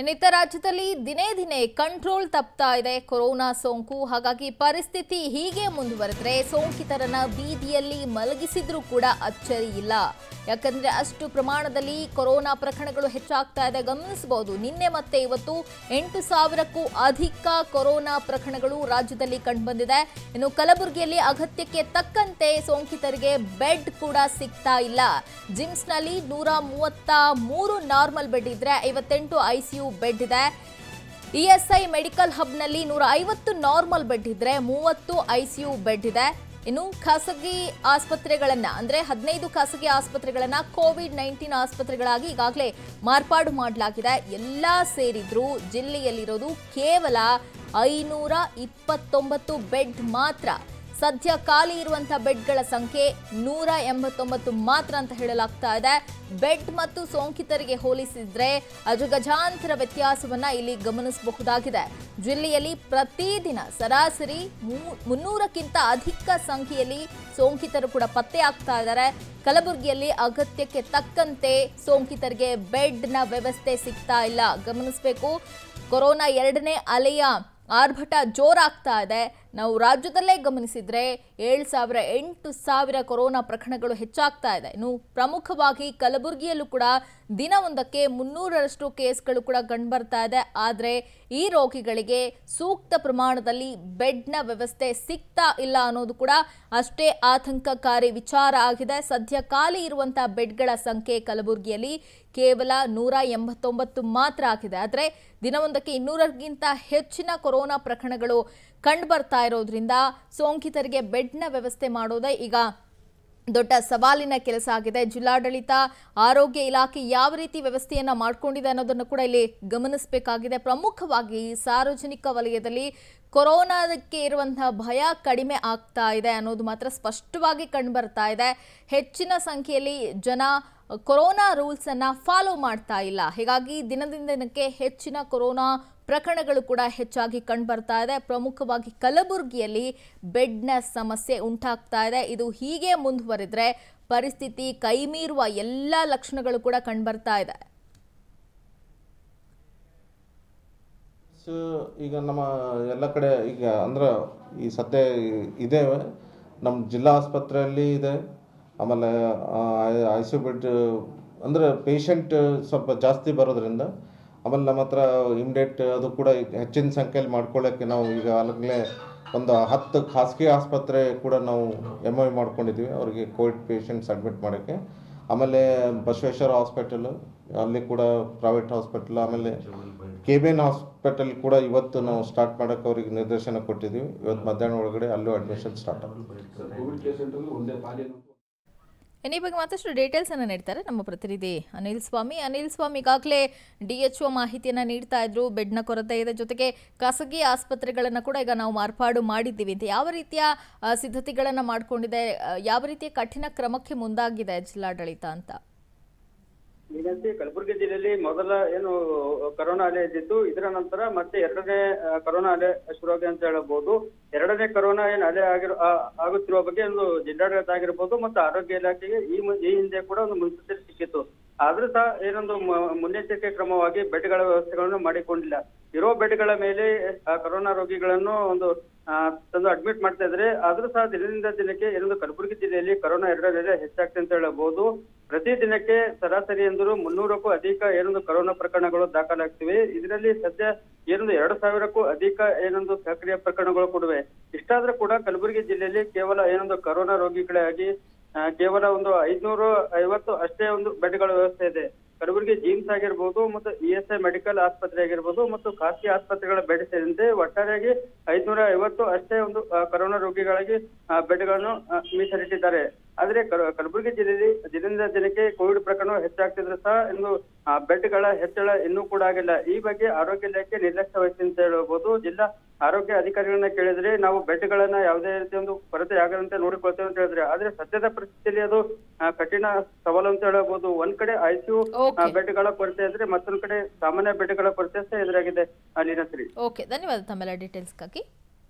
ಇನ್ನಿತರ ರಾಜ್ಯದಲ್ಲಿ ದಿನೇ ದಿನೇ ಕಂಟ್ರೋಲ್ ತಪ್ಪತಾ ಇದೆ ಕೊರೋನಾ ಸೋಂಕು. ಹಾಗಾಗಿ ಪರಿಸ್ಥಿತಿ ಹೀಗೆ ಮುಂದುವರೆದರೆ ಸೋಂಕಿತರನ್ನ ಬೀದಿಯಲ್ಲಿ ಮಲಗಿಸಿದ್ರೂ ಕೂಡ ಅಚ್ಚರಿ ಇಲ್ಲ. ಯಾಕಂದ್ರೆ ಅಷ್ಟು ಪ್ರಮಾಣದಲ್ಲಿ ಕೊರೋನಾ ಪ್ರಕರಣಗಳು ಹೆಚ್ಚಾಗ್ತಾ ಇದೆ. ಗಮನಿಸಬಹುದು, ನಿನ್ನೆ ಮತ್ತೆ ಇವತ್ತು 8,000ಕ್ಕೂ ಅಧಿಕ ಕೊರೋನಾ ಪ್ರಕರಣಗಳು ರಾಜ್ಯದಲ್ಲಿ ಕಂಡುಬಂದಿದೆ. ಇನ್ನು ಕಲಬುರಗಿಯಲ್ಲಿ ಅಗತ್ಯಕ್ಕೆ ತಕ್ಕಂತೆ ಸೋಂಕಿತರಿಗೆ ಬೆಡ್ ಕೂಡ ಸಿಗ್ತಾ ಇಲ್ಲ. ಜಿಮ್ಸ್ನಲ್ಲಿ 133 ನಾರ್ಮಲ್ ಬೆಡ್ ಇದ್ರೆ 58 ICU ಬೆಡ್ ಇದೆ. ESI ಮೆಡಿಕಲ್ ಹಬ್ನಲ್ಲಿ 150 ನಾರ್ಮಲ್ ಬೆಡ್ ಇದ್ರೆ 30 ICU ಬೆಡ್ ಇದೆ. ಇನ್ನು ಖಾಸಗಿ ಆಸ್ಪತ್ರೆಗಳನ್ನು ಅಂದರೆ 15 ಖಾಸಗಿ ಆಸ್ಪತ್ರೆಗಳನ್ನು COVID-19 ಆಸ್ಪತ್ರೆಗಳಾಗಿ ಈಗಾಗಲೇ ಮಾರ್ಪಾಡು ಮಾಡಲಾಗಿದೆ. ಎಲ್ಲ ಸೇರಿದ್ರೂ ಜಿಲ್ಲೆಯಲ್ಲಿರೋದು ಕೇವಲ 529 ಬೆಡ್ ಮಾತ್ರ. ಸದ್ಯ ಖಾಲಿ ಇರುವಂಥ ಬೆಡ್ಗಳ ಸಂಖ್ಯೆ 189 ಮಾತ್ರ ಅಂತ ಹೇಳಲಾಗ್ತಾ ಇದೆ. ಬೆಡ್ ಮತ್ತು ಸೋಂಕಿತರಿಗೆ ಹೋಲಿಸಿದ್ರೆ ಅಜಗಜಾಂತರ ವ್ಯತ್ಯಾಸವನ್ನು ಇಲ್ಲಿ ಗಮನಿಸಬಹುದಾಗಿದೆ. ಜಿಲ್ಲೆಯಲ್ಲಿ ಪ್ರತಿದಿನ ಸರಾಸರಿ 300ಕ್ಕಿಂತ ಅಧಿಕ ಸಂಖ್ಯೆಯಲ್ಲಿ ಸೋಂಕಿತರು ಕೂಡ ಪತ್ತೆ ಆಗ್ತಾ ಇದ್ದಾರೆ. ಕಲಬುರಗಿಯಲ್ಲಿ ಅಗತ್ಯಕ್ಕೆ ತಕ್ಕಂತೆ ಸೋಂಕಿತರಿಗೆ ಬೆಡ್ನ ವ್ಯವಸ್ಥೆ ಸಿಗ್ತಾ ಇಲ್ಲ. ಗಮನಿಸಬೇಕು, ಕೊರೋನಾ 2ನೇ ಅಲೆಯ ಆರ್ಭಟ ಜೋರಾಗ್ತಾ ಇದೆ. ನಾವು ರಾಜ್ಯದಲ್ಲೇ ಗಮನಿಸಿದರೆ 7,000-8,000 ಕೊರೋನಾ ಪ್ರಕರಣಗಳು ಹೆಚ್ಚಾಗ್ತಾ ಇದೆ. ಇನ್ನು ಪ್ರಮುಖವಾಗಿ ಕಲಬುರಗಿಯಲ್ಲೂ ಕೂಡ ದಿನವೊಂದಕ್ಕೆ 300ರಷ್ಟು ಕೇಸ್ಗಳು ಕೂಡ ಕಂಡು ಬರ್ತಾ ಇದೆ. ಆದರೆ ಈ ರೋಗಿಗಳಿಗೆ ಸೂಕ್ತ ಪ್ರಮಾಣದಲ್ಲಿ ಬೆಡ್ನ ವ್ಯವಸ್ಥೆ ಸಿಗ್ತಾ ಇಲ್ಲ ಅನ್ನೋದು ಕೂಡ ಅಷ್ಟೇ ಆತಂಕಕಾರಿ ವಿಚಾರ ಆಗಿದೆ. ಸದ್ಯ ಖಾಲಿ ಇರುವಂಥ ಬೆಡ್ಗಳ ಸಂಖ್ಯೆ ಕಲಬುರಗಿಯಲ್ಲಿ ಕೇವಲ 189 ಮಾತ್ರ ಆಗಿದೆ. ಆದರೆ ದಿನವೊಂದಕ್ಕೆ 200ಕ್ಕಿಂತ ಹೆಚ್ಚಿನ ಕೊರೋನಾ ಪ್ರಕರಣಗಳು ಕಂಡು ಬರ್ತಾ ಇರೋದ್ರಿಂದ ಸೋಂಕಿತರಿಗೆ ಬೆಡ್ನ ವ್ಯವಸ್ಥೆ ಮಾಡೋದೇ ಈಗ ದೊಡ್ಡ ಸವಾಲಿನ ಕೆಲಸ ಆಗಿದೆ. ಜಿಲ್ಲಾಡಳಿತ, ಆರೋಗ್ಯ ಇಲಾಖೆ ಯಾವ ರೀತಿ ವ್ಯವಸ್ಥೆಯನ್ನು ಮಾಡಿಕೊಂಡಿದೆ ಅನ್ನೋದನ್ನು ಕೂಡ ಇಲ್ಲಿ ಗಮನಿಸಬೇಕಾಗಿದೆ. ಪ್ರಮುಖವಾಗಿ ಸಾರ್ವಜನಿಕ ವಲಯದಲ್ಲಿ ಕೊರೋನಾಕ್ಕೆ ಇರುವಂತಹ ಭಯ ಕಡಿಮೆ ಆಗ್ತಾ ಇದೆ ಅನ್ನೋದು ಮಾತ್ರ ಸ್ಪಷ್ಟವಾಗಿ ಕಂಡುಬರ್ತಾ ಇದೆ. ಹೆಚ್ಚಿನ ಸಂಖ್ಯೆಯಲ್ಲಿ ಜನ ಕೊರೋನಾ ರೂಲ್ಸನ್ನು ಫಾಲೋ ಮಾಡ್ತಾ ಇಲ್ಲ. ಹೀಗಾಗಿ ದಿನದಿಂದ ದಿನಕ್ಕೆ ಹೆಚ್ಚಿನ ಕೊರೋನಾ ಪ್ರಕರಣಗಳು ಕೂಡ ಹೆಚ್ಚಾಗಿ ಕಂಡುಬರ್ತಾ ಇದೆ. ಪ್ರಮುಖವಾಗಿ ಕಲಬುರಗಿಯಲ್ಲಿ ಬೆಡ್ನ ಸಮಸ್ಯೆ ಉಂಟಾಗ್ತಾ ಇದೆ. ಇದು ಹೀಗೆ ಮುಂದುವರೆದರೆ ಪರಿಸ್ಥಿತಿ ಕೈಮೀರುವ ಎಲ್ಲ ಲಕ್ಷಣಗಳು ಕೂಡ ಕಂಡುಬರ್ತಾ ಇದೆ. ಈಗ ನಮ್ಮ ಎಲ್ಲ ಕಡೆ ಈಗ ಅಂದರೆ ಈ ಸದ್ಯ ಇದೆ, ನಮ್ಮ ಜಿಲ್ಲಾ ಆಸ್ಪತ್ರೆಯಲ್ಲಿ ಇದೆ. ಆಮೇಲೆ ICU ಬೆಡ್ ಅಂದರೆ ಪೇಷಂಟ್ ಸ್ವಲ್ಪ ಜಾಸ್ತಿ ಬರೋದ್ರಿಂದ ಆಮೇಲೆ ನಮ್ಮ ಹತ್ರ ಇಮ್ಡೇಟ್ ಅದು ಕೂಡ ಹೆಚ್ಚಿನ ಸಂಖ್ಯೆಯಲ್ಲಿ ಮಾಡ್ಕೊಳ್ಳೋಕ್ಕೆ ನಾವು ಈಗ ಆಗಲೇ ಒಂದು 10 ಖಾಸಗಿ ಆಸ್ಪತ್ರೆ ಕೂಡ ನಾವು MOU ಮಾಡ್ಕೊಂಡಿದ್ದೀವಿ ಅವರಿಗೆ ಕೋವಿಡ್ ಪೇಷಂಟ್ಸ್ ಅಡ್ಮಿಟ್ ಮಾಡೋಕ್ಕೆ. ಆಮೇಲೆ ಬಸವೇಶ್ವರ ಹಾಸ್ಪಿಟಲ್, ಅಲ್ಲಿ ಕೂಡ ಪ್ರೈವೇಟ್ ಹಾಸ್ಪಿಟಲ್, ಆಮೇಲೆ KBN ಹಾಸ್ಪಿಟಲ್ ಕೂಡ ಇವತ್ತು ನಾವು ಸ್ಟಾರ್ಟ್ ಮಾಡೋಕ್ಕೆ ಅವ್ರಿಗೆ ನಿರ್ದೇಶನ ಕೊಟ್ಟಿದ್ದೀವಿ. ಇವತ್ತು ಮಧ್ಯಾಹ್ನ ಒಳಗಡೆ ಅಲ್ಲೂ ಅಡ್ಮಿಷನ್ ಸ್ಟಾರ್ಟ್ ಆಗುತ್ತೆ. ಈ ಬಗ್ಗೆ ಮತ್ತಷ್ಟು ಡೀಟೇಲ್ಸನ್ನು ನೀಡ್ತಾರೆ ನಮ್ಮ ಪ್ರತಿನಿಧಿ ಅನಿಲ್ ಸ್ವಾಮಿ. ಈಗಾಗಲೇ DHO ಮಾಹಿತಿಯನ್ನು ನೀಡ್ತಾ ಇದ್ರು, ಬೆಡ್ನ ಕೊರತೆ ಇದೆ, ಜೊತೆಗೆ ಖಾಸಗಿ ಆಸ್ಪತ್ರೆಗಳನ್ನು ಕೂಡ ಈಗ ನಾವು ಮಾರ್ಪಾಡು ಮಾಡಿದ್ದೀವಿ ಅಂತ. ಯಾವ ರೀತಿಯ ಸಿದ್ಧತೆಗಳನ್ನು ಮಾಡಿಕೊಂಡಿದೆ, ಯಾವ ರೀತಿಯ ಕಠಿಣ ಕ್ರಮಕ್ಕೆ ಮುಂದಾಗಿದೆ ಜಿಲ್ಲಾಡಳಿತ ಅಂತ? ಈಗಂತೆ ಕಲಬುರಗಿ ಜಿಲ್ಲೆಯಲ್ಲಿ ಮೊದಲ ಏನು ಕೊರೋನಾ ಅಲೆ ಇದ್ದಿತ್ತು, ಇದರ ನಂತರ ಮತ್ತೆ 2ನೇ ಕೊರೋನಾ ಅಲೆ ಶುರುವಾಗಿದೆ ಅಂತ ಹೇಳಬಹುದು. 2ನೇ ಕೊರೋನಾ ಅಲೆ ಆಗುತ್ತಿರುವ ಬಗ್ಗೆ ಒಂದು ಜಿಲ್ಲಾಡಳಿತ ಆಗಿರ್ಬೋದು ಮತ್ತು ಆರೋಗ್ಯ ಇಲಾಖೆಗೆ ಈ ಹಿಂದೆ ಕೂಡ ಒಂದು ಮುನ್ಸೂಚನೆ ಸಿಕ್ಕಿತ್ತು. ಆದ್ರೂ ಸಹ ಏನೊಂದು ಮುನ್ನೆಚ್ಚರಿಕೆ ಕ್ರಮವಾಗಿ ಬೆಡ್ಗಳ ವ್ಯವಸ್ಥೆಗಳನ್ನು ಮಾಡಿಕೊಂಡಿಲ್ಲ. ಇರೋ ಬೆಡ್ಗಳ ಮೇಲೆ ಕೊರೋನಾ ರೋಗಿಗಳನ್ನು ಒಂದು ತಂದು ಅಡ್ಮಿಟ್ ಮಾಡ್ತಾ ಇದ್ರೆ, ಆದ್ರೂ ಸಹ ದಿನದಿಂದ ದಿನಕ್ಕೆ ಏನೊಂದು ಕಲಬುರಗಿ ಜಿಲ್ಲೆಯಲ್ಲಿ ಕೊರೋನಾ 2ನೇ ಅಲೆ ಹೆಚ್ಚಾಗ್ತದೆ ಅಂತ ಹೇಳಬಹುದು. ಪ್ರತಿ ದಿನಕ್ಕೆ ಸರಾಸರಿ ಎಂದರು 300ಕ್ಕೂ ಅಧಿಕ ಏನೊಂದು ಕೊರೋನಾ ಪ್ರಕರಣಗಳು ದಾಖಲಾಗ್ತಿವೆ. ಇದರಲ್ಲಿ ಸದ್ಯ ಏನೊಂದು 2,000ಕ್ಕೂ ಅಧಿಕ ಏನೊಂದು ಸಕ್ರಿಯ ಪ್ರಕರಣಗಳು ಕೂಡವೆ. ಇಷ್ಟಾದ್ರೂ ಕೂಡ ಕಲಬುರಗಿ ಜಿಲ್ಲೆಯಲ್ಲಿ ಕೇವಲ ಏನೊಂದು ಕೊರೋನಾ ರೋಗಿಗಳಾಗಿ ಕೇವಲ ಒಂದು 550 ಅಷ್ಟೇ ಒಂದು ಬೆಡ್ಗಳ ವ್ಯವಸ್ಥೆ ಇದೆ. ಕಲಬುರಗಿ ಜಿಮ್ಸ್ ಆಗಿರ್ಬೋದು ಮತ್ತು ESI ಮೆಡಿಕಲ್ ಆಸ್ಪತ್ರೆ ಆಗಿರ್ಬೋದು ಮತ್ತು ಖಾಸಗಿ ಆಸ್ಪತ್ರೆಗಳ ಬೆಡ್ ಸೇರಿದಂತೆ ಒಟ್ಟಾರೆಯಾಗಿ 550 ಅಷ್ಟೇ ಒಂದು ಕೊರೋನಾ ರೋಗಿಗಳಾಗಿ ಬೆಡ್ಗಳನ್ನು ಮೀಸಲಿಟ್ಟಿದ್ದಾರೆ. ಆದ್ರೆ ಕಲಬುರಗಿ ಜಿಲ್ಲೆಯಲ್ಲಿ ದಿನದಿಂದ ದಿನಕ್ಕೆ ಕೋವಿಡ್ ಪ್ರಕರಣ ಹೆಚ್ಚಾಗ್ತಿದ್ರೆ ಸಹ ಇನ್ನು ಬೆಡ್ಗಳ ಹೆಚ್ಚಳ ಇನ್ನೂ ಕೂಡ ಆಗಿಲ್ಲ. ಈ ಬಗ್ಗೆ ಆರೋಗ್ಯ ಇಲಾಖೆ ನಿರ್ಲಕ್ಷ್ಯ ವಹಿಸಿದೆ ಅಂತ ಹೇಳಬಹುದು. ಜಿಲ್ಲಾ ಆರೋಗ್ಯ ಅಧಿಕಾರಿಗಳನ್ನ ಕೇಳಿದ್ರೆ ನಾವು ಬೆಡ್ಗಳನ್ನ ಯಾವುದೇ ರೀತಿಯ ಒಂದು ಕೊರತೆ ಆಗದಂತೆ ನೋಡಿಕೊಳ್ತೇವೆ ಅಂತ ಹೇಳಿದ್ರೆ, ಆದ್ರೆ ಸದ್ಯದ ಪರಿಸ್ಥಿತಿಯಲ್ಲಿ ಅದು ಕಠಿಣ ಸವಾಲು ಅಂತ ಹೇಳಬಹುದು. ಒಂದ್ ಕಡೆ ICU ಬೆಡ್ಗಳ ಕೊರತೆ ಇದ್ರೆ ಮತ್ತೊಂದ್ ಕಡೆ ಸಾಮಾನ್ಯ ಬೆಡ್ಗಳ ಕೊರತೆ ಸಹ ಎದುರಾಗಿದೆ. ಅಲ್ಲಿನ ಶ್ರೀ, ಓಕೆ, ಧನ್ಯವಾದ ತಮ್ಮೆಲ್ಲ ಡೀಟೇಲ್ಸ್ಗಾಗಿ.